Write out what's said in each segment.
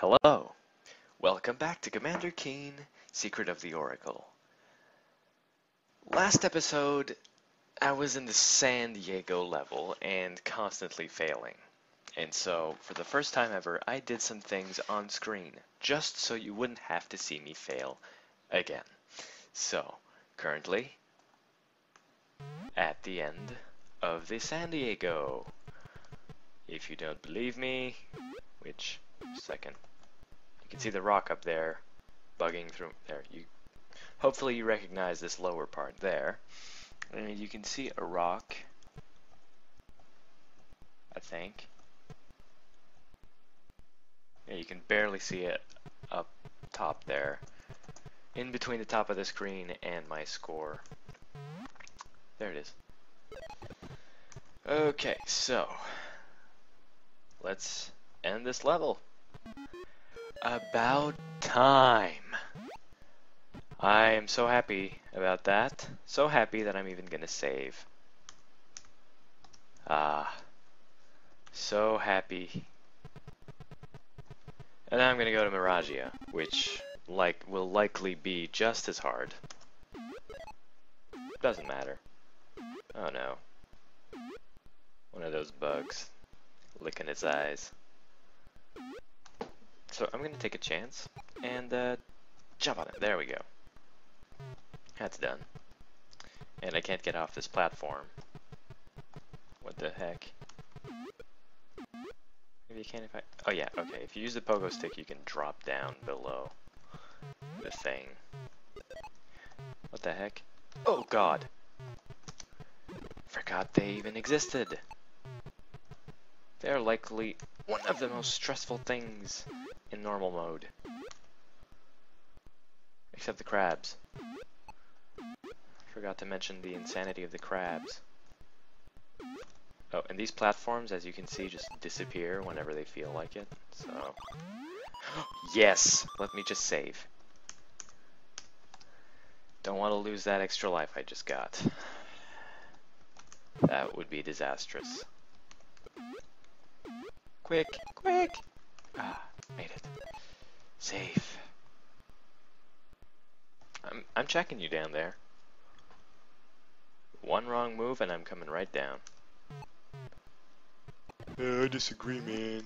Hello, welcome back to Commander Keen, Secret of the Oracle. Last episode, I was in the San Diego level and constantly failing. And so, for the first time ever, I did some things on screen, just so you wouldn't have to see me fail again. So, currently, at the end of the San Diego. If you don't believe me, which, second. You can see the rock up there, bugging through there. Hopefully you recognize this lower part there. And you can see a rock, I think. Yeah, you can barely see it up top there, in between the top of the screen and my score. There it is. Okay, so let's end this level. About time. I am so happy about that. So happy that I'm even gonna save. So happy. And I'm gonna go to Miragia, which will likely be just as hard. Doesn't matter. Oh no. One of those bugs licking its eyes. So I'm going to take a chance and jump on it. There we go. That's done. And I can't get off this platform. What the heck? Maybe you can if I... Oh yeah, okay. If you use the pogo stick, you can drop down below the thing. What the heck? Oh god! Forgot they even existed! They're likely one of the most stressful things in normal mode. Except the crabs. Forgot to mention the insanity of the crabs. Oh, and these platforms, as you can see, just disappear whenever they feel like it, so... Yes! Let me just save. Don't want to lose that extra life I just got. That would be disastrous. Quick, quick! Ah, made it. Safe. I'm checking you down there. One wrong move and I'm coming right down. I disagree, man.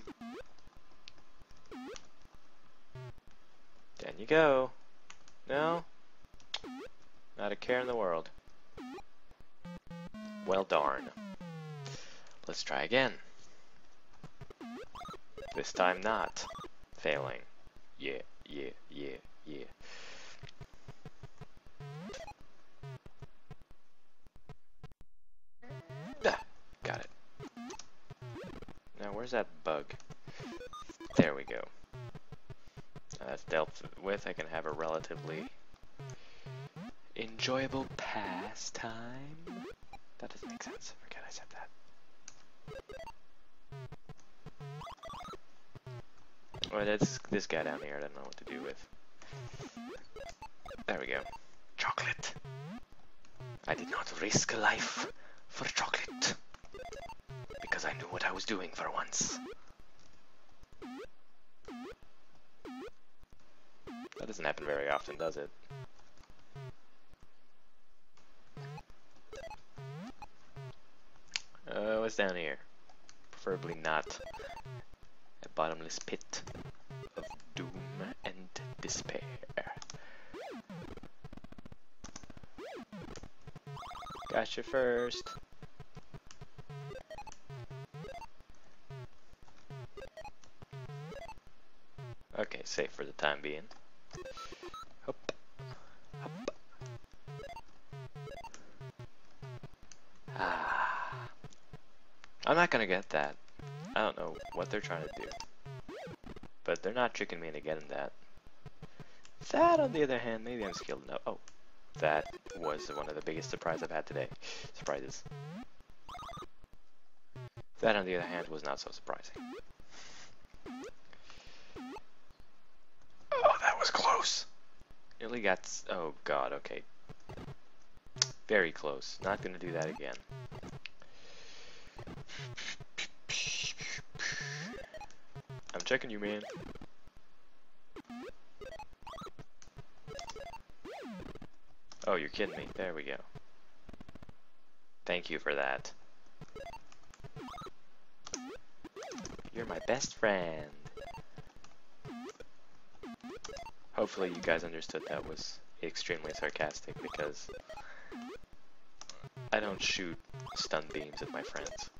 Down you go. No? Not a care in the world. Well darn. Let's try again. This time not failing. Yeah. Ah, got it. Now where's that bug? There we go. Now that's dealt with. I can have a relatively enjoyable pastime. That doesn't make sense. Forget I said that. Well, that's this guy down here, I don't know what to do with. There we go. Chocolate! I did not risk life for chocolate. Because I knew what I was doing for once. That doesn't happen very often, does it? What's down here? Preferably not. A bottomless pit of doom and despair. Gotcha first. Okay, safe for the time being. Hop, hop. Ah, I'm not gonna get that. I don't know what they're trying to do, but they're not tricking me into getting that. That, on the other hand, maybe I'm skilled enough. Oh, that was one of the biggest surprises I've had today. Surprises. That, on the other hand, was not so surprising. Oh, that was close! Nearly got... Oh, god, okay. Very close. Not gonna do that again. I'm checking you, man. Oh, you're kidding me. There we go. Thank you for that. You're my best friend. Hopefully you guys understood that was extremely sarcastic, because I don't shoot stun beams at my friends.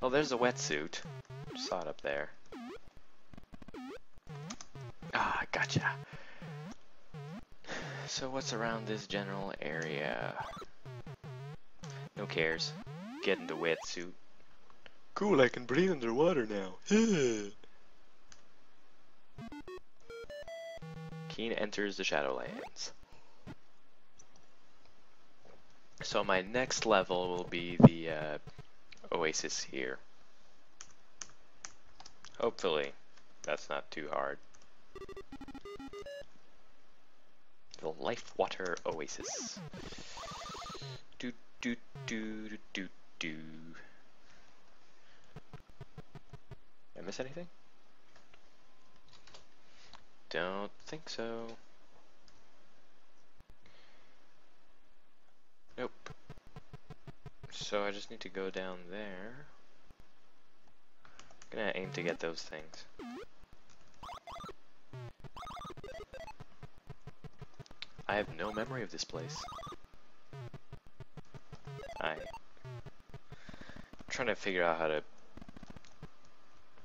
Well, there's a wetsuit. Saw it up there. Ah, gotcha. So what's around this general area? No cares. Get in the wetsuit. Cool, I can breathe underwater now. Keen enters the Shadowlands. So my next level will be the Oasis here. Hopefully that's not too hard. The Life Water Oasis. Do do do do do. Did I miss anything? Don't think so. Nope. So I just need to go down there. I'm gonna aim to get those things. I have no memory of this place. I'm trying to figure out how to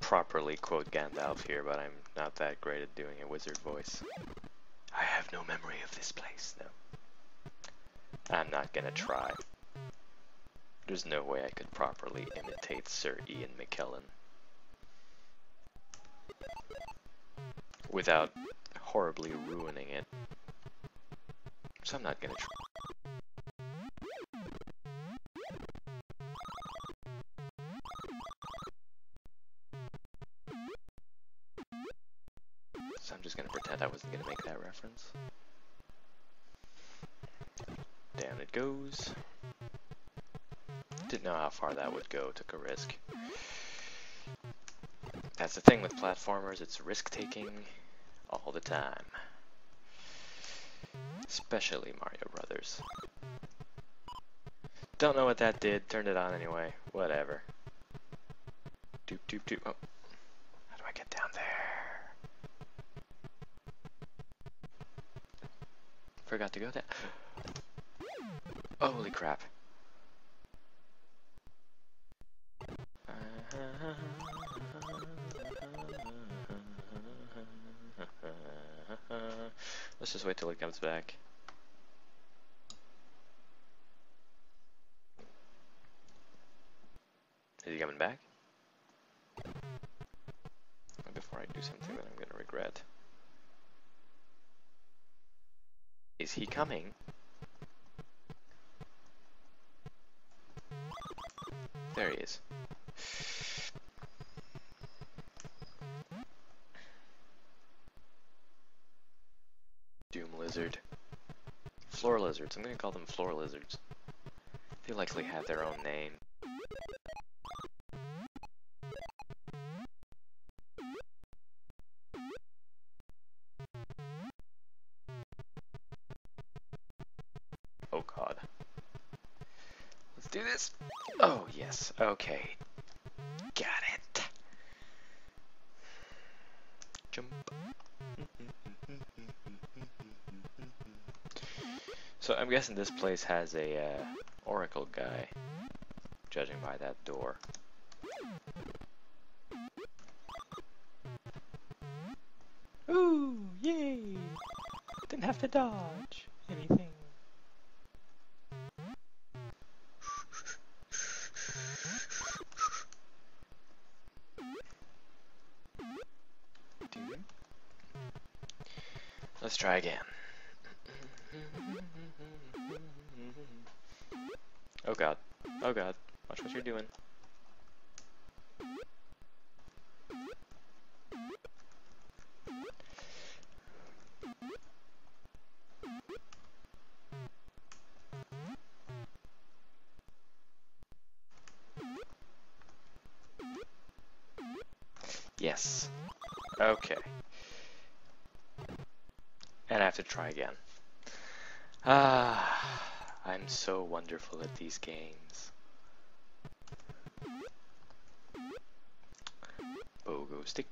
properly quote Gandalf here, but I'm not that great at doing a wizard voice. I have no memory of this place, no. I'm not gonna try. There's no way I could properly imitate Sir Ian McKellen without horribly ruining it. So I'm not gonna try. So I'm just gonna pretend I wasn't gonna make that reference. Down it goes. Didn't know how far that would go, took a risk. That's the thing with platformers, it's risk-taking all the time. Especially Mario Brothers. Don't know what that did, turned it on anyway, whatever. Doop doop doop, oh. How do I get down there? Forgot to go down. Holy crap. Let's just wait till it comes back. Is he coming back? Before I do something that I'm gonna regret. Is he coming? There he is. Doom lizard. Floor lizards. I'm gonna call them floor lizards. They likely have their own name. Oh god. Let's do this! Oh yes, okay. Got it! Jump. So I'm guessing this place has a Oracle guy, judging by that door. Ooh, yay! Didn't have to dodge anything. Let's try again. Oh god. Oh god. Watch what you're doing. Yes. Okay. And I have to try again. Ah, I'm so wonderful at these games. Bogo stick.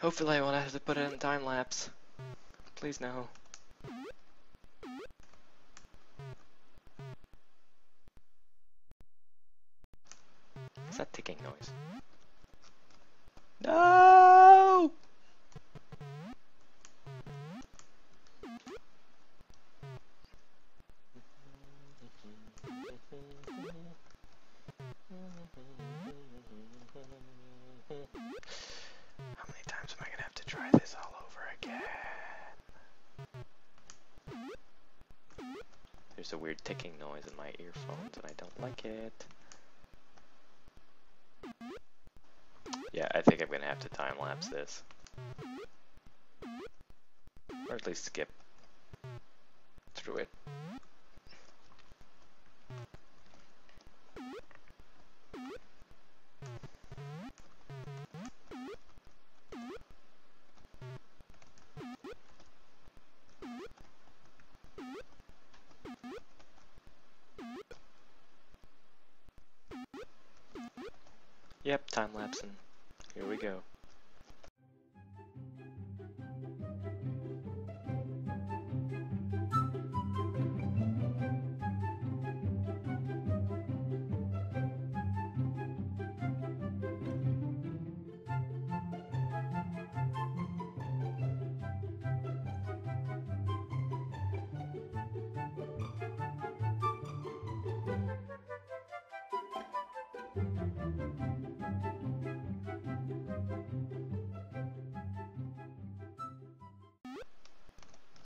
Hopefully I won't have to put it in time lapse. Please no. What's that ticking noise? No! How many times am I gonna have to try this all over again? There's a weird ticking noise in my earphones and I don't like it. Yeah, I think I'm gonna have to time-lapse this. Or at least skip through it. Yep, time-lapsing. Here we go.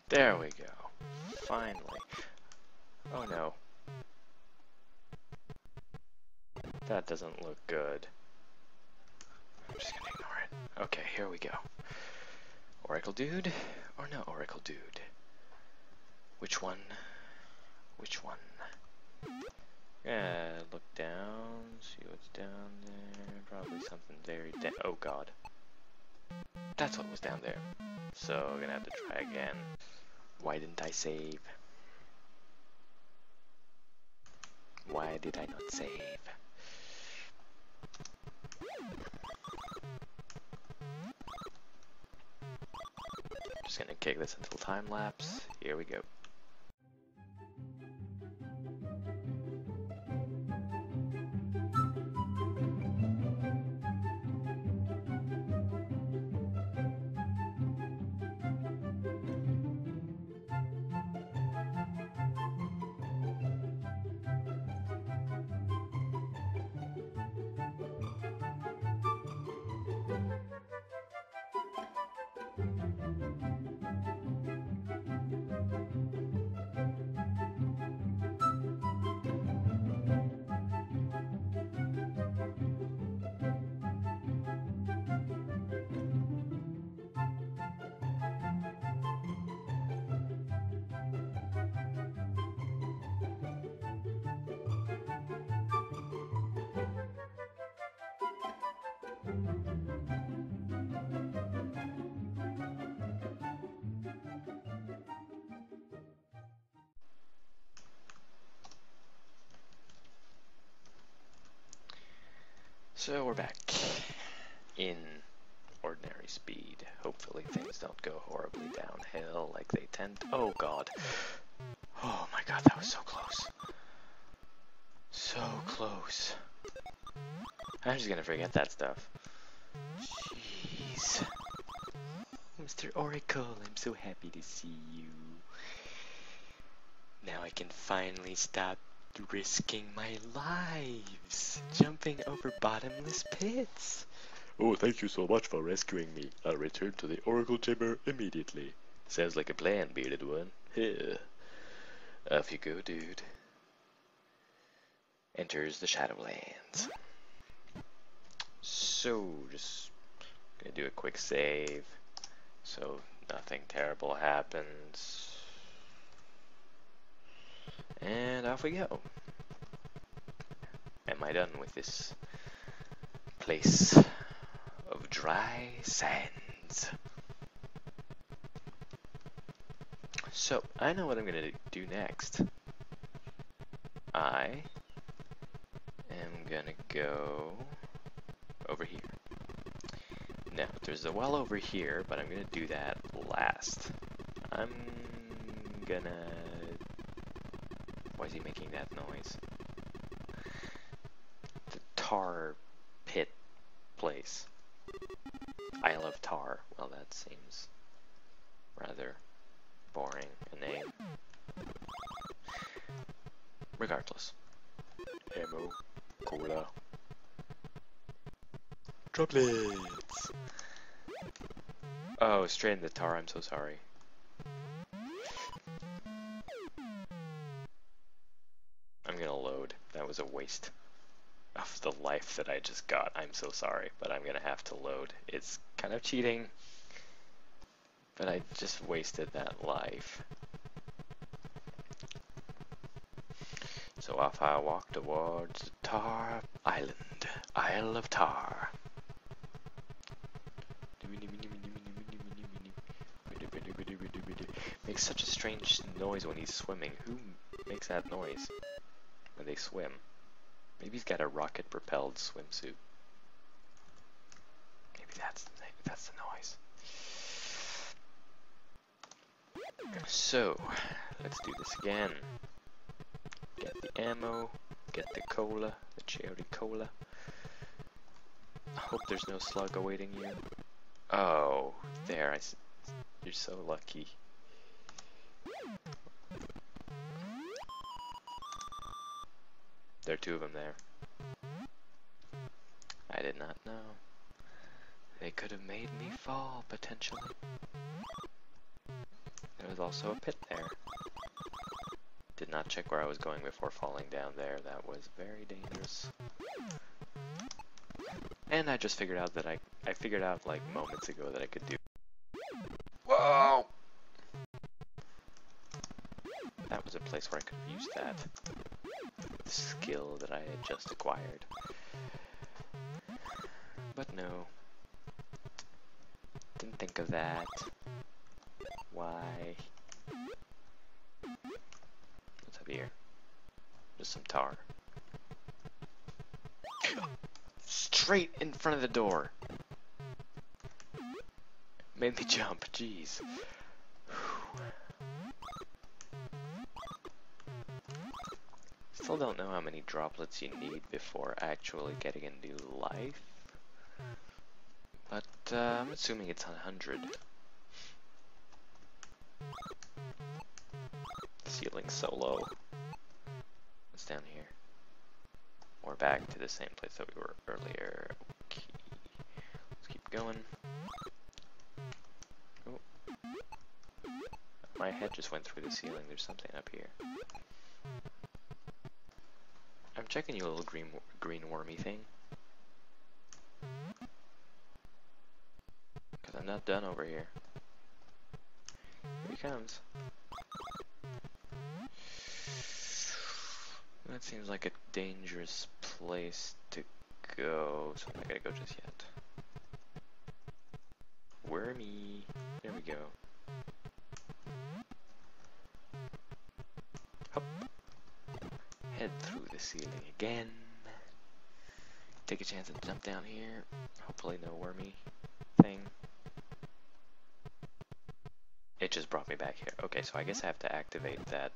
There we go. Finally. Oh no. That doesn't look good. I'm just gonna ignore it. Okay, here we go. Oracle dude or no Oracle dude? Which one? Which one? Yeah, look down, see what's down there. Probably something very dead. Oh god. That's what was down there. So I'm gonna have to try again. Why didn't I save? Why did I not save? I'm just gonna kick this until time lapse. Here we go. So we're back in ordinary speed. Hopefully things don't go horribly downhill like they tend to. Oh god. Oh my god, that was so close. So close. I'm just gonna forget that stuff. Jeez. Mr. Oracle, I'm so happy to see you. Now I can finally stop risking my lives, jumping over bottomless pits. Oh, thank you so much for rescuing me. I'll return to the Oracle Chamber immediately. Sounds like a plan, bearded one. Yeah. Off you go, dude. Enters the Shadowlands. So, just gonna do a quick save, so nothing terrible happens. And off we go. am I done with this place of dry sands. So, I know what I'm going to do next. I am going to go over here. Now, there's a well over here, but I'm going to do that last. I'm going to... Why is he making that noise? The tar pit place. Isle of Tar. Well, that seems rather boring a name. Regardless. Ammo. Cola. Droplets! Oh, straight in the tar, I'm so sorry. I'm gonna load. That was a waste of the life that I just got. I'm so sorry, but I'm gonna have to load. It's kind of cheating, but I just wasted that life. So off I walk towards Tar Island, Isle of Tar. Makes such a strange noise when he's swimming. Who makes that noise when they swim? Maybe he's got a rocket-propelled swimsuit. Maybe that's the noise. So, let's do this again. Get the ammo, get the cola, the cherry cola. I hope there's no slug awaiting you. Oh, there, you're so lucky. There are two of them there. I did not know. They could have made me fall, potentially. There was also a pit there. Did not check where I was going before falling down there. That was very dangerous. And I just figured out that I figured out like moments ago that I could do. Whoa! That was a place where I could have used that skill that I had just acquired. But no. Didn't think of that. Why? What's up here? Just some tar. Straight in front of the door! Made me jump, jeez. Still don't know how many droplets you need before actually getting a new life, but I'm assuming it's 100. The ceiling's so low. What's down here? We're back to the same place that we were earlier. Okay. Let's keep going. Oh. My head just went through the ceiling. There's something up here. I'm checking you, a little green wormy thing. Because I'm not done over here. Here he comes. That seems like a dangerous place to go, so I'm not gonna go just yet. Wormy. There we go. Hop. Head through the ceiling again. Take a chance and jump down here. Hopefully no wormy thing. It just brought me back here. Okay, so I guess I have to activate that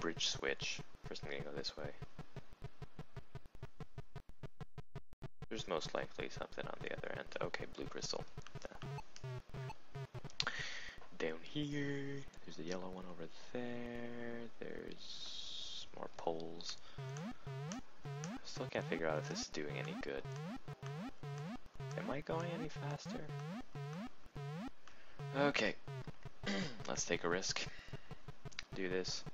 bridge switch. First I'm gonna go this way. There's most likely something on the other end. Okay, blue crystal. Down here, there's the yellow one over there, there's more poles. Still can't figure out if this is doing any good. Am I going any faster? Okay, let's take a risk. Do this.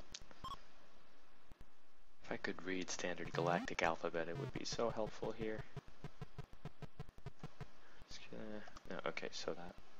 If I could read standard galactic alphabet, it would be so helpful here. Just gonna... No, okay, so that...